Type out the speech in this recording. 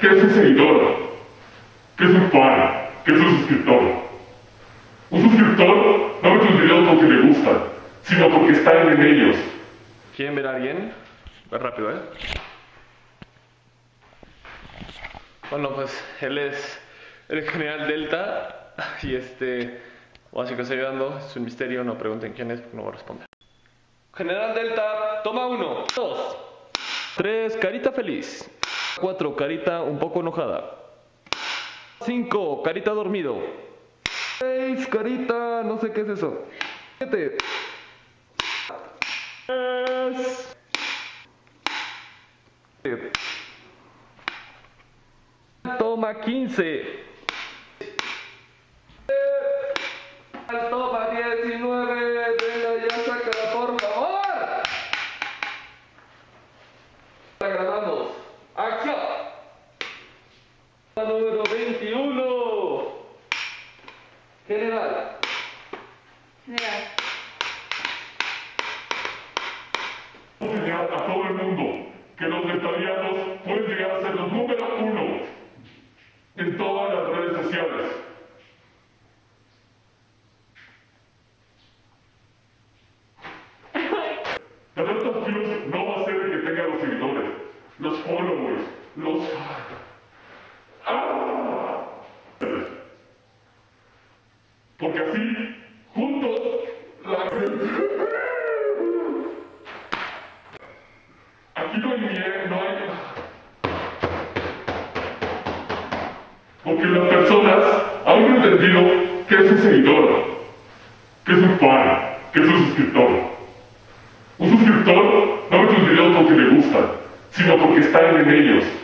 que es su seguidora, que es un fan, que es un suscriptor. Un suscriptor no ve tus videos porque le gustan, sino porque están en ellos. ¿Quieren ver a alguien? Va rápido, ¿eh? Bueno, pues él es el General Delta y así que está ayudando, es un misterio, no pregunten quién es, no voy a responder. General Delta, toma 1, 2, 3, carita feliz. 4, carita un poco enojada. 5, carita dormido. 6, carita, no sé qué es eso. 7, 3, 7. Toma 15. Toma 19. Ya sácala, por favor. La grabamos. ¡Acción! Número 21. General. General. Vamos a llegar a todo el mundo que los deltarianos pueden llegar a ser los número 1. En todas las redes sociales. La Delta Fuse no va a ser el que tenga los seguidores, los followers, los... ¡Ah! Porque así, juntos, la... Aquí no hay miedo, no hay... Porque las personas han entendido que es un seguidor, que es un fan, que es un suscriptor. Un suscriptor no ve tus videos porque le gustan, sino porque están en ellos.